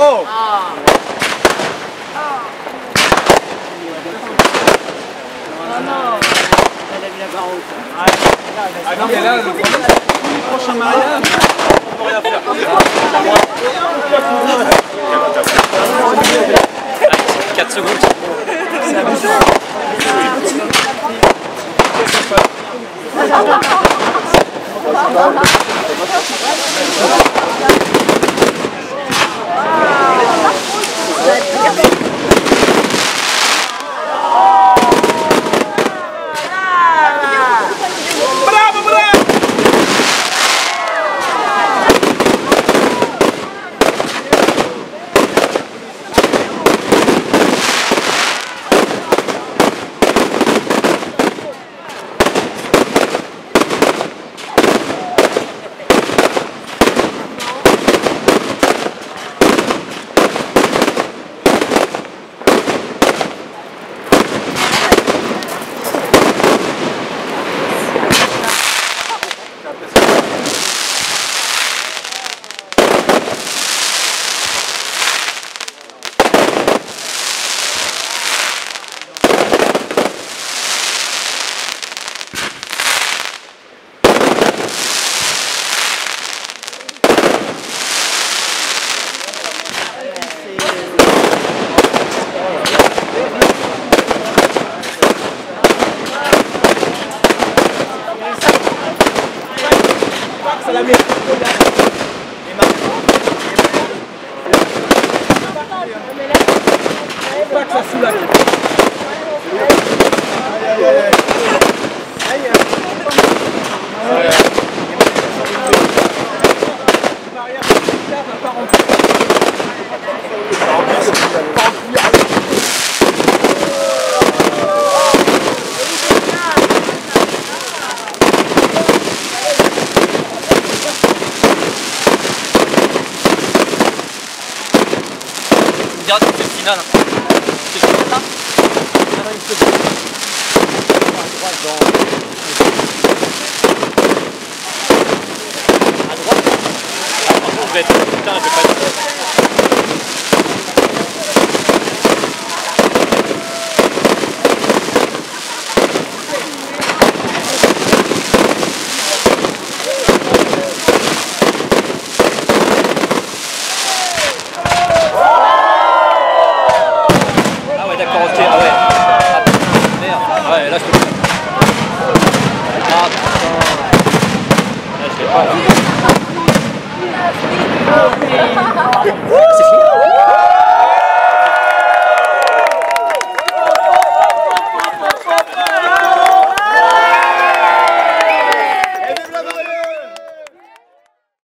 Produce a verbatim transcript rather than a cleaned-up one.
Oh! Ah. Ah. Oh non! Elle a mis la barre haute. Ah, ah non, mais là, le prochain mariage, on ne peut rien faire. quatre secondes. C'est abusé. Regarde, c'est le final. C'est le final là. Il y en a une seconde. À droite dans... À droite. Par contre, vous êtes... Putain, elle fait pas de droite. C'est fini.